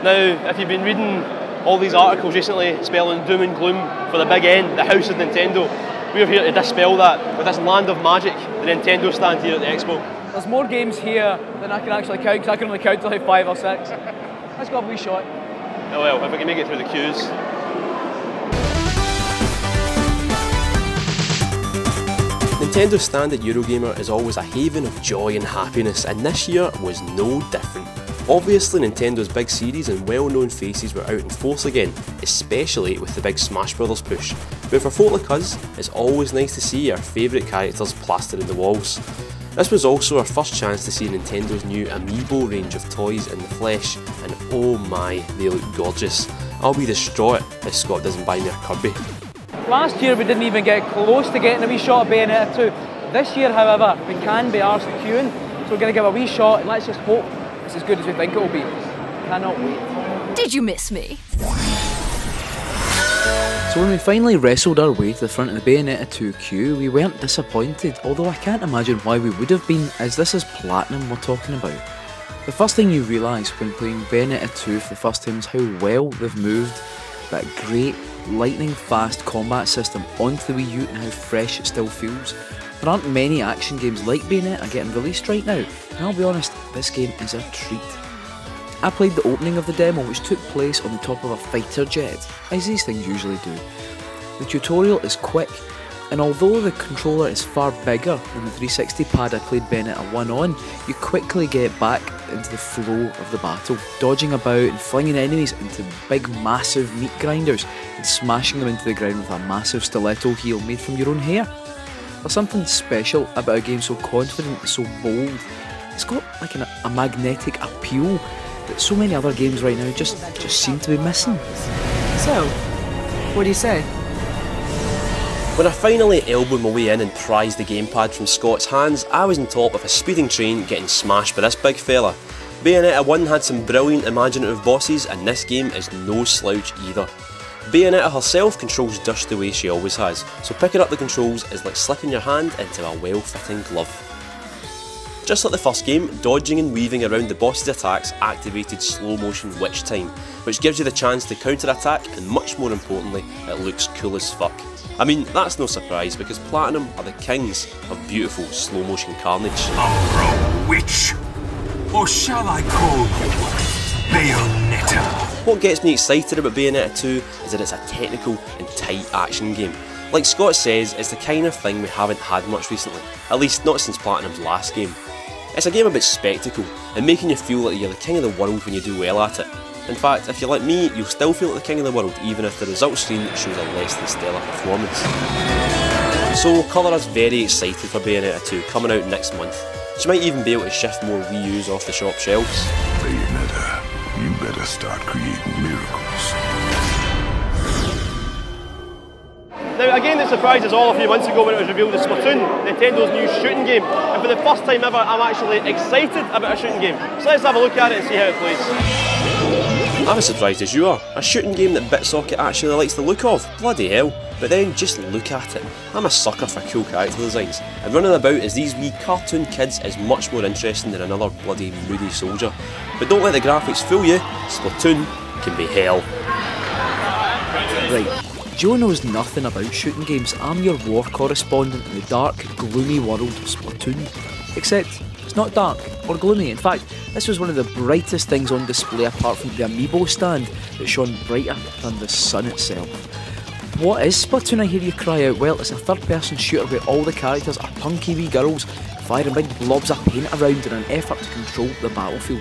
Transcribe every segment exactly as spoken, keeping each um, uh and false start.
Now, if you've been reading all these articles recently spelling doom and gloom for the big N, the house of Nintendo, we're here to dispel that with this land of magic, the Nintendo stand here at the Expo. There's more games here than I can actually count, because I can only count to like five or six. Let's go have a wee shot. Oh well, if we can make it through the queues. Nintendo's stand at Eurogamer is always a haven of joy and happiness, and this year was no different. Obviously, Nintendo's big series and well-known faces were out in force again, especially with the big Smash Brothers push. But for folk like us, it's always nice to see our favourite characters plastered in the walls. This was also our first chance to see Nintendo's new Amiibo range of toys in the flesh, and oh my, they look gorgeous. I'll be distraught if Scott doesn't buy me a Kirby. Last year we didn't even get close to getting a wee shot of Bayonetta two. This year, however, we can be arsed queuing, so we're going to give a wee shot, and let's just hope it's as good as we think it will be. Cannot wait. Did you miss me? So when we finally wrestled our way to the front of the Bayonetta two queue, we weren't disappointed, although I can't imagine why we would have been, as this is Platinum we're talking about. The first thing you realise when playing Bayonetta two for the first time is how well they've moved that great lightning fast combat system onto the Wii U and how fresh it still feels. There aren't many action games like Bayonetta getting released right now, and I'll be honest, this game is a treat. I played the opening of the demo, which took place on the top of a fighter jet, as these things usually do. The tutorial is quick, and although the controller is far bigger than the three sixty pad I played Bayonetta one on, you quickly get back into the flow of the battle, dodging about and flinging enemies into big massive meat grinders and smashing them into the ground with a massive stiletto heel made from your own hair. There's something special about a game so confident and so bold. It's got like an, a magnetic appeal that so many other games right now just, just seem to be missing. So, what do you say? When I finally elbowed my way in and prized the gamepad from Scott's hands, I was on top of a speeding train getting smashed by this big fella. Bayonetta one had some brilliant imaginative bosses, and this game is no slouch either. Bayonetta herself controls Dush the way she always has, so picking up the controls is like slipping your hand into a well-fitting glove. Just like the first game, dodging and weaving around the boss's attacks activated slow motion witch time, which gives you the chance to counter-attack, and much more importantly, it looks cool as fuck. I mean, that's no surprise, because Platinum are the kings of beautiful slow motion carnage. A witch, or shall I call you Bayonetta? What gets me excited about Bayonetta two is that it's a technical and tight action game. Like Scott says, it's the kind of thing we haven't had much recently, at least not since Platinum's last game. It's a game about spectacle, and making you feel like you're the king of the world when you do well at it. In fact, if you're like me, you'll still feel like the king of the world, even if the results screen shows a less than stellar performance. So, Colour is very excited for Bayonetta two, coming out next month. She might even be able to shift more Wii U's off the shop shelves. Bayonetta, you better start creating miracles. Now, a game that surprised us all a few months ago when it was revealed is Splatoon, Nintendo's new shooting game. And for the first time ever, I'm actually excited about a shooting game. So let's have a look at it and see how it plays. I'm as surprised as you are. A shooting game that Bitsocket actually likes the look of, bloody hell. But then just look at it. I'm a sucker for cool character designs, and running about as these wee cartoon kids is much more interesting than another bloody moody soldier. But don't let the graphics fool you, Splatoon can be hell. Right, Joe knows nothing about shooting games. I'm your war correspondent in the dark, gloomy world of Splatoon. Except, it's not dark or gloomy. In fact, this was one of the brightest things on display apart from the Amiibo stand that shone brighter than the sun itself. What is Splatoon, I hear you cry out? Well, it's a third-person shooter where all the characters are punky wee girls firing big blobs of paint around in an effort to control the battlefield.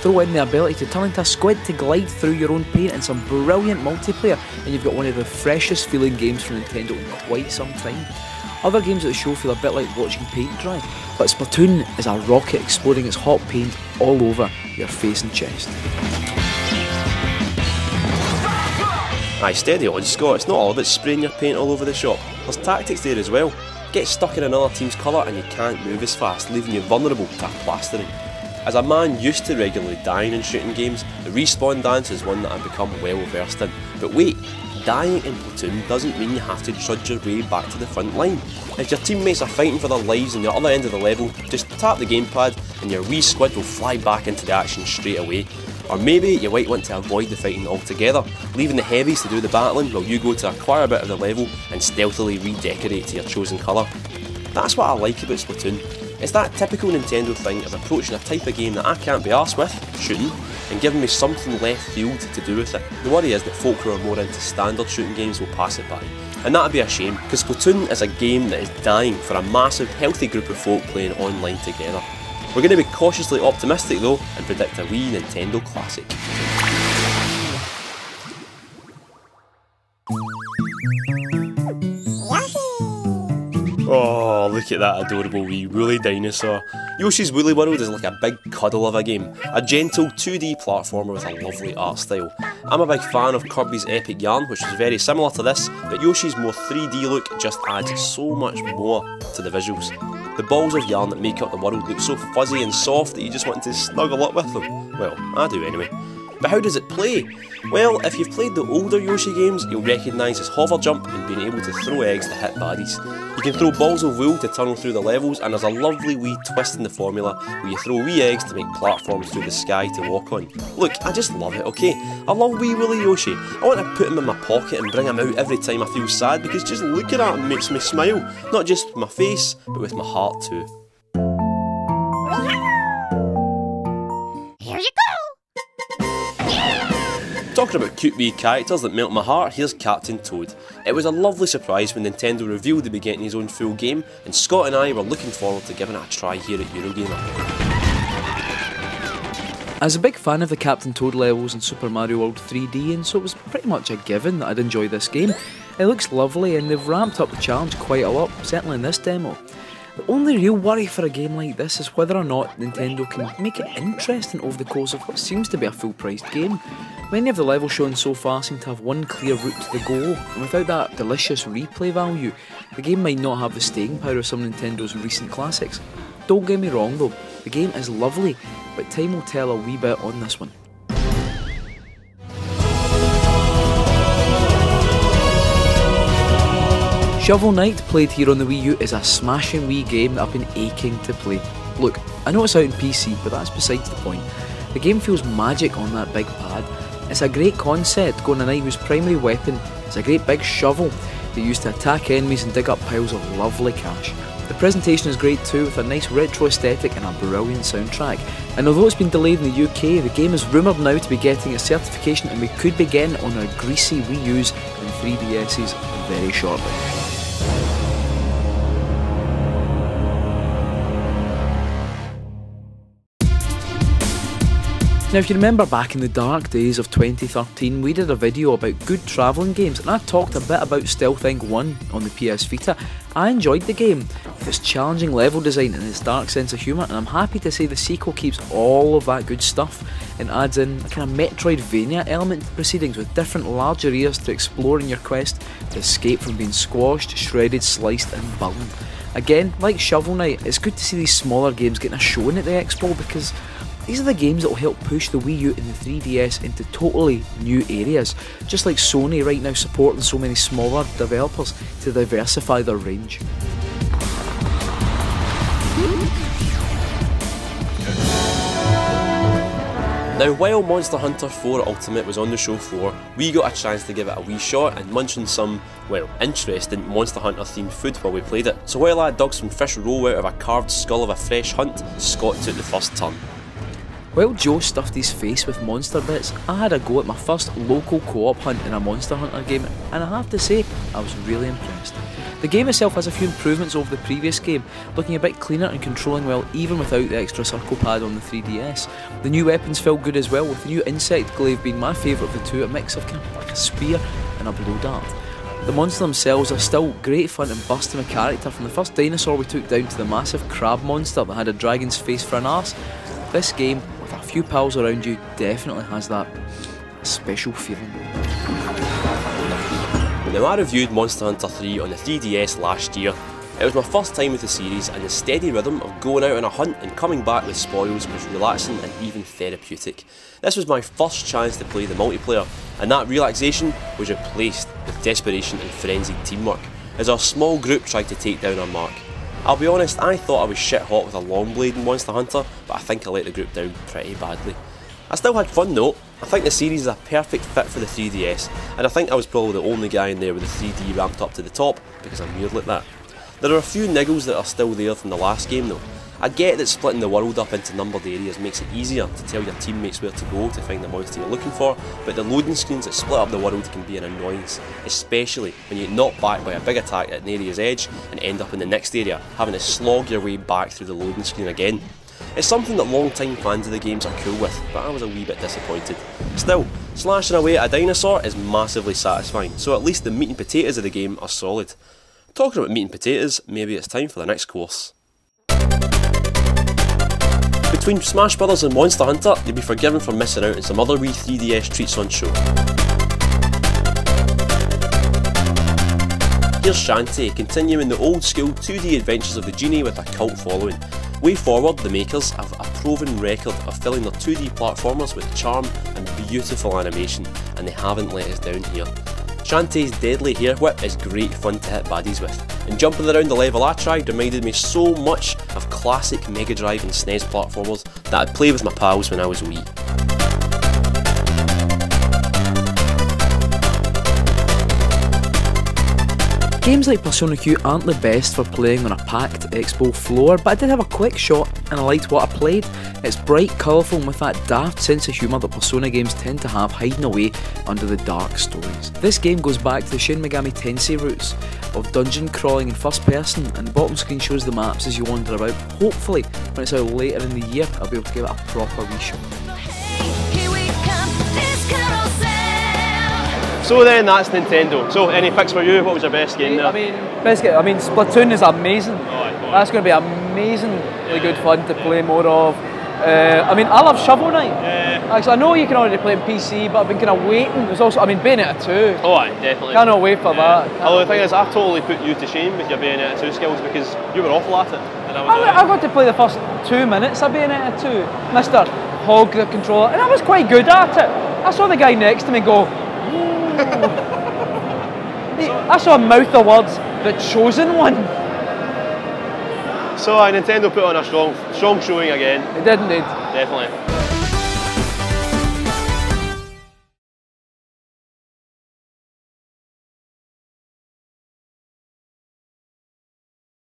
Throw in the ability to turn into a squid to glide through your own paint and some brilliant multiplayer, and you've got one of the freshest feeling games from Nintendo in quite some time. Other games at the show feel a bit like watching paint dry, but Splatoon is a rocket exploding its hot paint all over your face and chest. Aye, steady on Scott, it's not all about spraying your paint all over the shop. There's tactics there as well. Get stuck in another team's colour and you can't move as fast, leaving you vulnerable to plastering. As a man used to regularly dying in shooting games, the respawn dance is one that I've become well versed in. But wait, dying in Splatoon doesn't mean you have to trudge your way back to the front line. If your teammates are fighting for their lives on the other end of the level, just tap the gamepad and your wee squid will fly back into the action straight away. Or maybe you might want to avoid the fighting altogether, leaving the heavies to do the battling while you go to acquire a bit of the level and stealthily redecorate to your chosen colour. That's what I like about Splatoon. It's that typical Nintendo thing of approaching a type of game that I can't be arsed with, shooting, and giving me something left field to do with it. The worry is that folk who are more into standard shooting games will pass it by, and that'd be a shame, because Splatoon is a game that is dying for a massive, healthy group of folk playing online together. We're going to be cautiously optimistic though, and predict a wee Nintendo classic. Oh, look at that adorable wee woolly dinosaur. Yoshi's Woolly World is like a big cuddle of a game, a gentle two D platformer with a lovely art style. I'm a big fan of Kirby's Epic Yarn, which is very similar to this, but Yoshi's more three D look just adds so much more to the visuals. The balls of yarn that make up the world look so fuzzy and soft that you just want to snuggle up with them. Well, I do anyway. But how does it play? Well, if you've played the older Yoshi games, you'll recognise his hover jump and being able to throw eggs to hit baddies. You can throw balls of wool to tunnel through the levels, and there's a lovely wee twist in the formula where you throw wee eggs to make platforms through the sky to walk on. Look, I just love it, okay? I love wee woolly Yoshi. I want to put him in my pocket and bring him out every time I feel sad, because just looking at him makes me smile. Not just with my face, but with my heart too. Talking about cute wee characters that melt my heart, here's Captain Toad. It was a lovely surprise when Nintendo revealed he'd be getting his own full game, and Scott and I were looking forward to giving it a try here at Eurogamer. I was a big fan of the Captain Toad levels in Super Mario World three D, and so it was pretty much a given that I'd enjoy this game. It looks lovely and they've ramped up the challenge quite a lot, certainly in this demo. The only real worry for a game like this is whether or not Nintendo can make it interesting over the course of what seems to be a full-priced game. Many of the levels shown so far seem to have one clear route to the goal, and without that delicious replay value, the game might not have the staying power of some Nintendo's recent classics. Don't get me wrong though, the game is lovely, but time will tell a wee bit on this one. Shovel Knight, played here on the Wii U, is a smashing Wii game that I've been aching to play. Look, I know it's out on P C, but that's besides the point. The game feels magic on that big pad. It's a great concept, going a knight whose primary weapon is a great big shovel they use to attack enemies and dig up piles of lovely cash. The presentation is great too, with a nice retro aesthetic and a brilliant soundtrack. And although it's been delayed in the U K, the game is rumoured now to be getting a certification, and we could be getting it on our greasy Wii U's and three D S's very shortly. Now, if you remember back in the dark days of twenty thirteen, we did a video about good travelling games, and I talked a bit about Stealth Incorporated one on the P S Vita. I enjoyed the game, with its challenging level design and its dark sense of humour, and I'm happy to say the sequel keeps all of that good stuff and adds in a kind of Metroidvania element to proceedings, with different large areas to explore in your quest to escape from being squashed, shredded, sliced and burned. Again, like Shovel Knight, it's good to see these smaller games getting a showing at the Expo, because these are the games that will help push the Wii U and the three D S into totally new areas, just like Sony right now supporting so many smaller developers to diversify their range. Now, while Monster Hunter four Ultimate was on the show floor, we got a chance to give it a wee shot and munch on some, well, interesting Monster Hunter themed food while we played it. So while I dug some fish roe out of a carved skull of a fresh hunt, Scott took the first turn. While Joe stuffed his face with monster bits, I had a go at my first local co-op hunt in a Monster Hunter game, and I have to say, I was really impressed. The game itself has a few improvements over the previous game, looking a bit cleaner and controlling well even without the extra circle pad on the three D S. The new weapons feel good as well, with the new insect glaive being my favourite of the two, a mix of kind of like a spear and a blow dart. The monsters themselves are still great fun and busting a character, from the first dinosaur we took down to the massive crab monster that had a dragon's face for an arse. This game, with a few pals around you, definitely has that special feeling. Now, I reviewed Monster Hunter three on the three D S last year. It was my first time with the series, and the steady rhythm of going out on a hunt and coming back with spoils was relaxing and even therapeutic. This was my first chance to play the multiplayer, and that relaxation was replaced with desperation and frenzied teamwork as our small group tried to take down our mark. I'll be honest, I thought I was shit hot with a long blade in Monster Hunter, but I think I let the group down pretty badly. I still had fun though. I think the series is a perfect fit for the three D S, and I think I was probably the only guy in there with the three D ramped up to the top, because I'm weird like that. There are a few niggles that are still there from the last game though. I get that splitting the world up into numbered areas makes it easier to tell your teammates where to go to find the monster you're looking for, but the loading screens that split up the world can be an annoyance, especially when you get knocked back by a big attack at an area's edge and end up in the next area, having to slog your way back through the loading screen again. It's something that long-time fans of the games are cool with, but I was a wee bit disappointed. Still, slashing away at a dinosaur is massively satisfying, so at least the meat and potatoes of the game are solid. Talking about meat and potatoes, maybe it's time for the next course. Between Smash Brothers and Monster Hunter, you'll be forgiven for missing out on some other Wii three D S treats on show. Here's Shantae, continuing the old school two D adventures of the genie with a cult following. Way Forward, the makers, have a proven record of filling their two D platformers with charm and beautiful animation, and they haven't let us down here. Shantae's deadly hair whip is great fun to hit baddies with, and jumping around the level I tried reminded me so much of classic Mega Drive and S N E S platformers that I'd play with my pals when I was wee. Games like Persona Q aren't the best for playing on a packed expo floor, but I did have a quick shot and I liked what I played. It's bright, colourful and with that daft sense of humour that Persona games tend to have hiding away under the dark stories. This game goes back to the Shin Megami Tensei roots of dungeon crawling in first person, and the bottom screen shows the maps as you wander about. Hopefully when it's out later in the year I'll be able to give it a proper wee shot. So then, that's Nintendo. So, any picks for you? What was your best game there? I mean, best game, I mean, Splatoon is amazing. Oh, that's going to be amazingly yeah, good fun to yeah. play more of. Uh, I mean, I love Shovel Knight. Yeah. Actually, I know you can already play on P C, but I've been kind of waiting. There's also, I mean, Bayonetta two. Oh, aye, definitely. Cannot wait for yeah. that. Can't Although the thing wait. is, I've totally put you to shame with your Bayonetta two skills because you were awful at it. And I, was I, I got to play the first two minutes of Bayonetta two. Mister Hog the controller, and I was quite good at it. I saw the guy next to me go, I saw a mouth of words, The Chosen One. So uh, Nintendo put on a strong, strong showing again. It did indeed. Definitely.